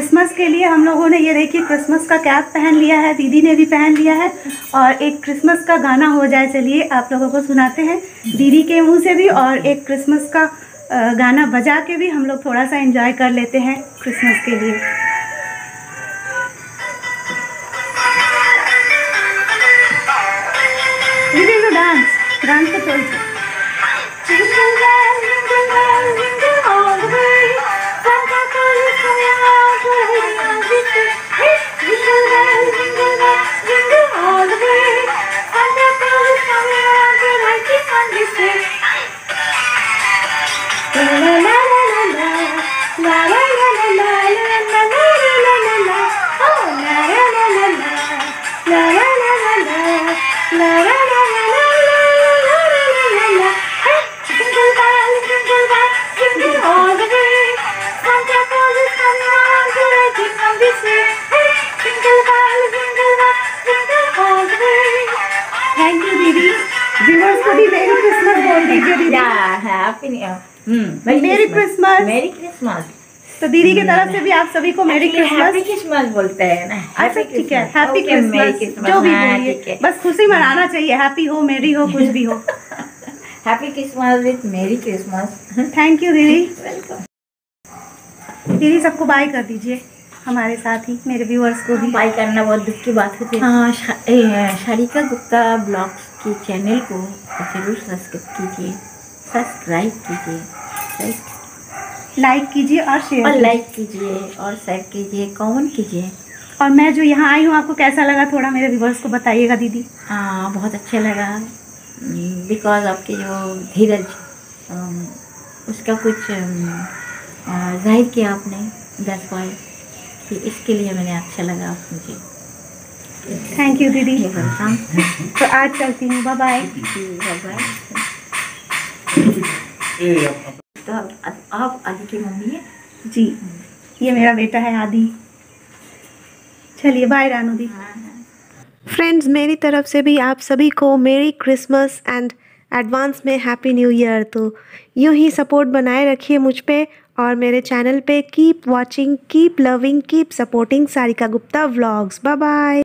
Christmas के लिए हम लोगों ने ये देखिए क्रिसमस का कैप पहन लिया है, दीदी ने भी पहन लिया है। और एक क्रिसमस का गाना हो जाए, चलिए आप लोगों को सुनाते हैं दीदी के मुंह से भी, और एक क्रिसमस का गाना बजा के भी हम लोग थोड़ा सा एंजॉय कर लेते हैं क्रिसमस के लिए। दीदी तो डांस तो मेरी क्रिसमस, मेरी क्रिसमस। तो दीदी की तरफ से भी आप सभी को मेरी क्रिसमस, हैप्पी क्रिसमस बोलते हैं ना। अच्छा ठीक है, हैप्पी क्रिसमस जो भी बोलिए, बस खुशी मनाना चाहिए, हैप्पी हो, मेरी हो, कुछ भी हो। Happy Christmas with merry Christmas. Thank you दीदी, वेलकम। दीदी सबको बाय कर दीजिए, हमारे साथ ही मेरे व्यूअर्स को भी बाय करना बहुत दुख की बात होती है। हाँ, सारिका गुप्ता ब्लॉग्स के चैनल को जरूर सब्सक्राइब कीजिए, लाइक कीजिए और शेयर, और लाइक कीजिए और शेयर कीजिए, कमेंट कीजिए। और मैं जो यहाँ आई हूँ, आपको कैसा लगा थोड़ा मेरे व्यूअर्स को बताइएगा दीदी। हाँ, बहुत अच्छा लगा, बिकॉज आपके जो धीरज उसका कुछ जाहिर किया आपने, दैट्स व्हाई कि इसके लिए मैंने अच्छा लगा आप मुझे। थैंक यू दीदी, वेलकम। तो आज चलती हूँ, बाय बाय बाय। तो आप आदि की मम्मी है जी, ये मेरा बेटा है आदि। चलिए बाय रानू दी। फ्रेंड्स, मेरी तरफ से भी आप सभी को मेरी क्रिसमस एंड एडवांस में हैप्पी न्यू ईयर। तो यूं ही सपोर्ट बनाए रखिए मुझ पे और मेरे चैनल पे। Keep watching, keep loving, keep supporting Sarika Gupta Vlogs. Bye bye.